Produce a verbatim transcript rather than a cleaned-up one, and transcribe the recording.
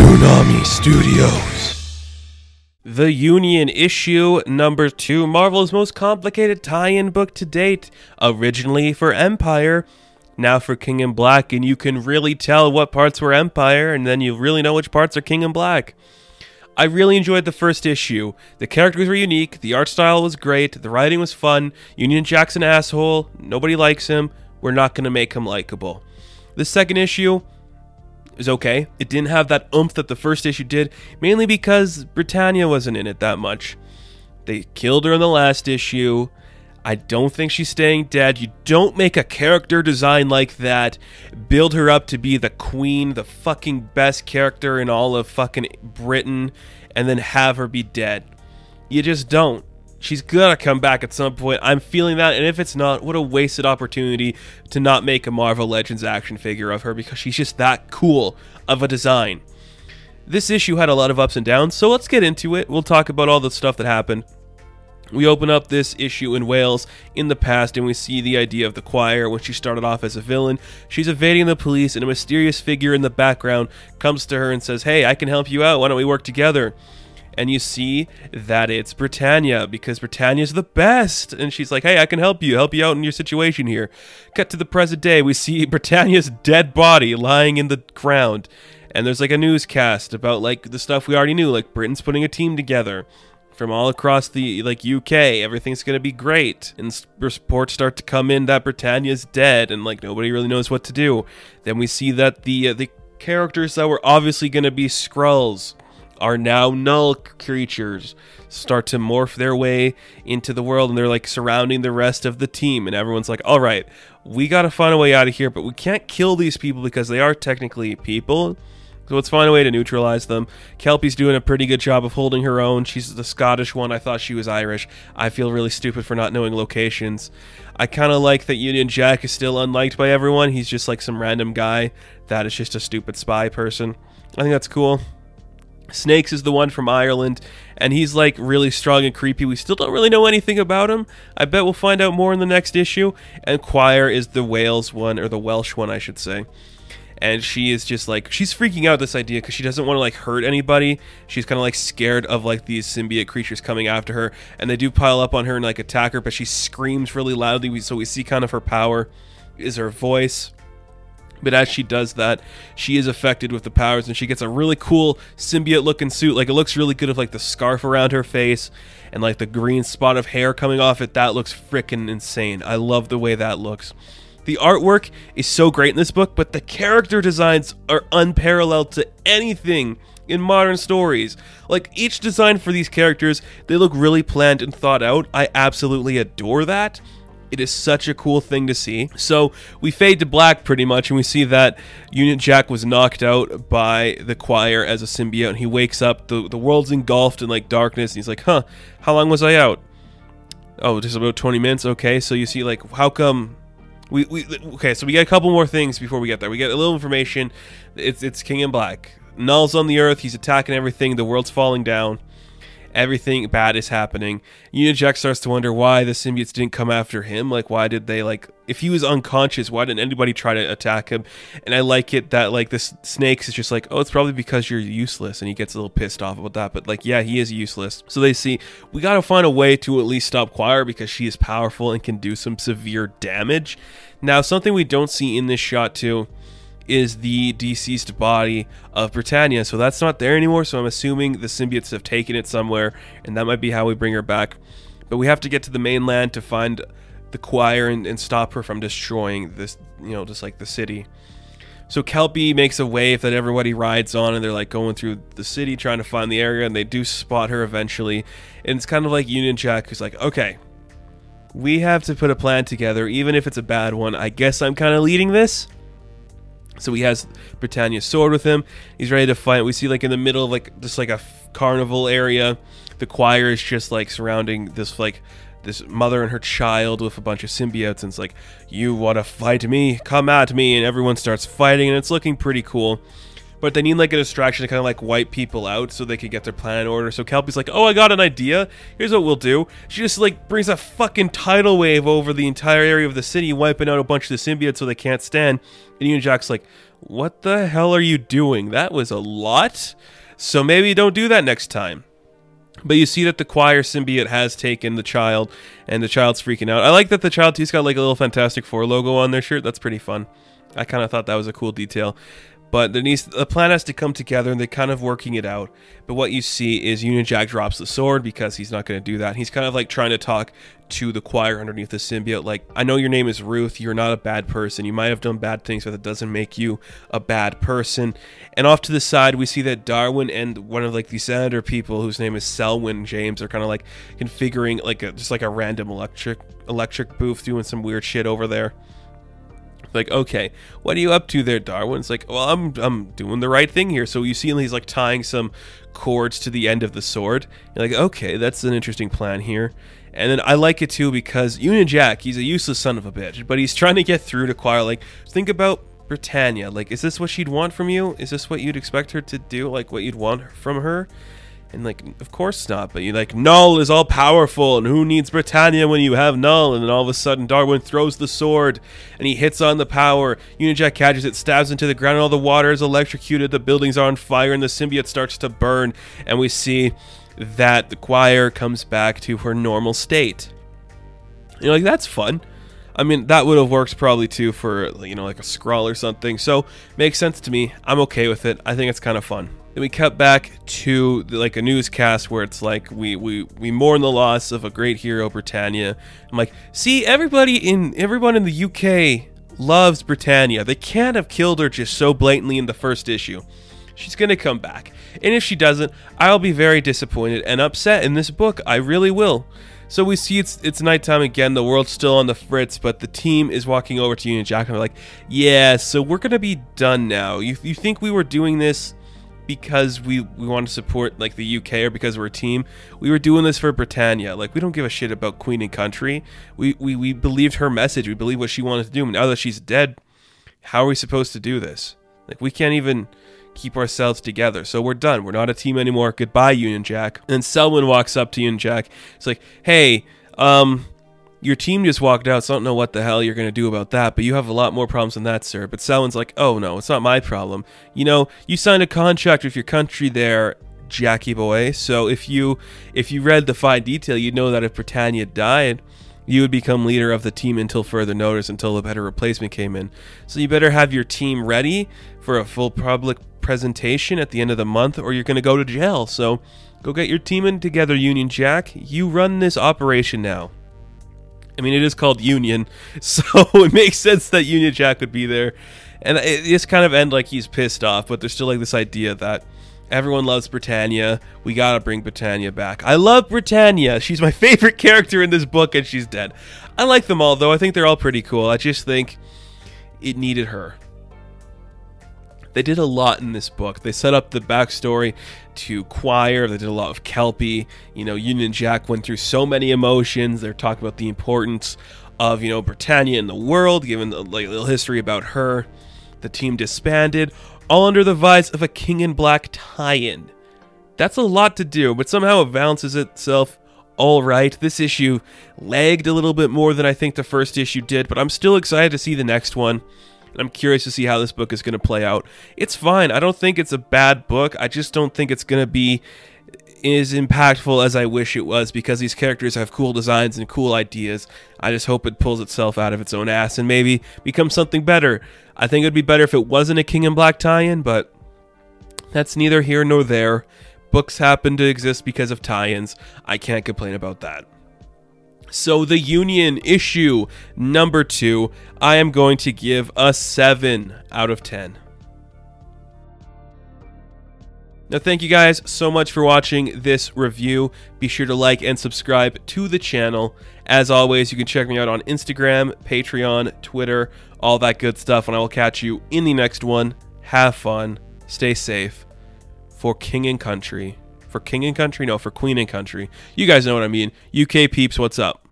Tsunami Studios. The Union, issue number two, Marvel's most complicated tie-in book to date, originally for Empire, now for King in Black, and you can really tell what parts were Empire, and then you really know which parts are King in Black. I really enjoyed the first issue. The characters were unique, the art style was great, the writing was fun, Union Jack's an asshole, nobody likes him, we're not going to make him likable. The second issue is okay. It didn't have that oomph that the first issue did, mainly because Britannia wasn't in it that much. They killed her in the last issue. I don't think she's staying dead. You don't make a character design like that, build her up to be the queen, the fucking best character in all of fucking Britain, and then have her be dead. You just don't. She's gonna come back at some point. I'm feeling that, and if it's not, what a wasted opportunity to not make a Marvel Legends action figure of her, because she's just that cool of a design. This issue had a lot of ups and downs, so let's get into it. We'll talk about all the stuff that happened. We open up this issue in Wales in the past, and we see the idea of the Quire when she started off as a villain. She's evading the police, and a mysterious figure in the background comes to her and says, "Hey, I can help you out. Why don't we work together?" And you see that it's Britannia, because Britannia's the best. And she's like, "Hey, I can help you, help you out in your situation here." Cut to the present day, we see Britannia's dead body lying in the ground. And there's like a newscast about like the stuff we already knew, like Britain's putting a team together from all across the like U K, everything's gonna be great, and reports start to come in that Britannia's dead, and like nobody really knows what to do. Then we see that the uh, the characters that were obviously gonna be Skrulls are now Null creatures, start to morph their way into the world, and they're like surrounding the rest of the team, and everyone's like, "All right, we gotta find a way out of here, but we can't kill these people because they are technically people. So let's find a way to neutralize them." Kelpie's doing a pretty good job of holding her own. She's the Scottish one. I thought she was Irish. I feel really stupid for not knowing locations. I kind of like that Union Jack is still unliked by everyone. He's just like some random guy that is just a stupid spy person. I think that's cool. Snakes is the one from Ireland, and he's like really strong and creepy. We still don't really know anything about him. I bet we'll find out more in the next issue. And Quire is the Wales one, or the Welsh one, I should say. And she is just like, she's freaking out this idea because she doesn't want to like hurt anybody. She's kind of like scared of like these symbiote creatures coming after her, and they do pile up on her and like attack her, but she screams really loudly, so we see kind of her power is her voice. But as she does that, she is affected with the powers, and she gets a really cool symbiote looking suit. Like, it looks really good with like the scarf around her face and like the green spot of hair coming off it. That looks freaking insane. I love the way that looks. The artwork is so great in this book, but the character designs are unparalleled to anything in modern stories. Like, each design for these characters, they look really planned and thought out. I absolutely adore that. It is such a cool thing to see. So we fade to black pretty much, and we see that Union Jack was knocked out by the Quire as a symbiote, and he wakes up. The, the world's engulfed in like darkness, and he's like, "Huh, how long was I out? Oh, just about twenty minutes. Okay, so you see like, how come... We, we okay, so we get a couple more things before we get there. We get a little information. It's it's King in Black. Null's on the Earth. He's attacking everything. The world's falling down. Everything bad is happening. Union Jack starts to wonder why the symbiotes didn't come after him. Like, why did they like? If he was unconscious, why didn't anybody try to attack him? And I like it that like this Snakes is just like, "Oh, it's probably because you're useless," and he gets a little pissed off about that. But like, yeah, he is useless. So they see we gotta find a way to at least stop Quire because she is powerful and can do some severe damage. Now, something we don't see in this shot too is the deceased body of Britannia, so that's not there anymore, so I'm assuming the symbiotes have taken it somewhere, and that might be how we bring her back. But we have to get to the mainland to find the Quire and, and stop her from destroying this, you know, just like the city. So Kelpie makes a wave that everybody rides on, and they're like going through the city trying to find the area, and they do spot her eventually. And it's kind of like Union Jack, who's like, "Okay, we have to put a plan together, even if it's a bad one. I guess I'm kind of leading this." So he has Britannia's sword with him. He's ready to fight. We see like in the middle of like just like a carnival area, the Quire is just like surrounding this like this mother and her child with a bunch of symbiotes, and it's like, "You want to fight me? Come at me!" And everyone starts fighting, and it's looking pretty cool. But they need like a distraction to kind of like wipe people out so they can get their plan in order. So Kelpie's like, "Oh, I got an idea. Here's what we'll do." She just like brings a fucking tidal wave over the entire area of the city, wiping out a bunch of the symbiotes so they can't stand. And Union Jack's like, What the hell are you doing? That was a lot. So maybe don't do that next time. But you see that the Quire symbiote has taken the child, and the child's freaking out. I like that the child too's got like a little Fantastic Four logo on their shirt. That's pretty fun. I kind of thought that was a cool detail. But there needs, the plan has to come together, and they're kind of working it out. But what you see is Union Jack drops the sword because he's not going to do that. He's kind of like trying to talk to the Quire underneath the symbiote. Like, I know your name is Ruth. You're not a bad person. You might have done bad things, but that doesn't make you a bad person. And off to the side, we see that Darwin and one of like the senator people, whose name is Selwyn James, are kind of like configuring like a, just like a random electric electric booth, doing some weird shit over there. Like, okay, what are you up to there, Darwin? It's like, well, I'm I'm doing the right thing here. So you see he's like tying some cords to the end of the sword. You're like, okay, that's an interesting plan here. And then I like it too because Union Jack, he's a useless son of a bitch, but he's trying to get through to Quire. Like, think about Britannia. Like, is this what she'd want from you? Is this what you'd expect her to do? Like, what you'd want from her? And like, of course not. But you're like, Null is all powerful, and who needs Britannia when you have Null? And then all of a sudden, Darwin throws the sword, and he hits on the power. Union Jack catches it, stabs into the ground, and all the water is electrocuted. The buildings are on fire, and the symbiote starts to burn. And we see that the Quire comes back to her normal state. And you're like, that's fun. I mean, that would have worked probably too for, you know, like a scroll or something. So makes sense to me. I'm okay with it. I think it's kind of fun. Then we cut back to the, like a newscast where it's like we we we mourn the loss of a great hero, Britannia. I'm like, see, everybody in everyone in the U K loves Britannia. They can't have killed her just so blatantly in the first issue. She's gonna come back, and if she doesn't, I'll be very disappointed and upset in this book. I really will. So we see it's it's nighttime again, the world's still on the fritz, but the team is walking over to Union Jack, and they're like, yeah, so we're gonna be done now. You, you think we were doing this because we, we want to support like the U K or because we're a team? We were doing this for Britannia. Like, we don't give a shit about Queen and country. We, we, we believed her message. We believed what she wanted to do. Now that she's dead, how are we supposed to do this? Like, we can't even keep ourselves together, so we're done. We're not a team anymore. Goodbye, Union Jack. And Selwyn walks up to Union Jack. It's like, hey, um, your team just walked out, so I don't know what the hell you're going to do about that, but you have a lot more problems than that, sir. But Selwyn's like, oh, no, it's not my problem. You know, you signed a contract with your country there, Jackie boy, so if you, if you read the fine detail, you'd know that if Britannia died, you would become leader of the team until further notice, until a better replacement came in. So you better have your team ready for a full public presentation at the end of the month, or you're going to go to jail. So go get your team in together, Union Jack. You run this operation now. I mean, it is called Union, so it makes sense that Union Jack would be there. And it just kind of end like he's pissed off, but there's still like this idea that everyone loves Britannia. We gotta bring Britannia back. I love Britannia. She's my favorite character in this book, and she's dead. I like them all, though. I think they're all pretty cool. I just think it needed her. They did a lot in this book. They set up the backstory to Quire. They did a lot of Kelpie. You know, Union Jack went through so many emotions. They're talking about the importance of, you know, Britannia in the world, given the like, little history about her. The team disbanded, all under the guise of a King in Black tie-in. That's a lot to do, but somehow it balances itself all right. This issue lagged a little bit more than I think the first issue did, but I'm still excited to see the next one. I'm curious to see how this book is going to play out. It's fine. I don't think it's a bad book. I just don't think it's going to be as impactful as I wish it was, because these characters have cool designs and cool ideas. I just hope it pulls itself out of its own ass and maybe becomes something better. I think it'd be better if it wasn't a King in Black tie-in, but that's neither here nor there. Books happen to exist because of tie-ins. I can't complain about that. So the Union issue number two, I am going to give a seven out of ten. Now, thank you guys so much for watching this review. Be sure to like and subscribe to the channel. As always, you can check me out on Instagram, Patreon, Twitter, all that good stuff. And I will catch you in the next one. Have fun. Stay safe. For King and Country. For King and Country? No, for Queen and Country. You guys know what I mean. U K peeps, what's up?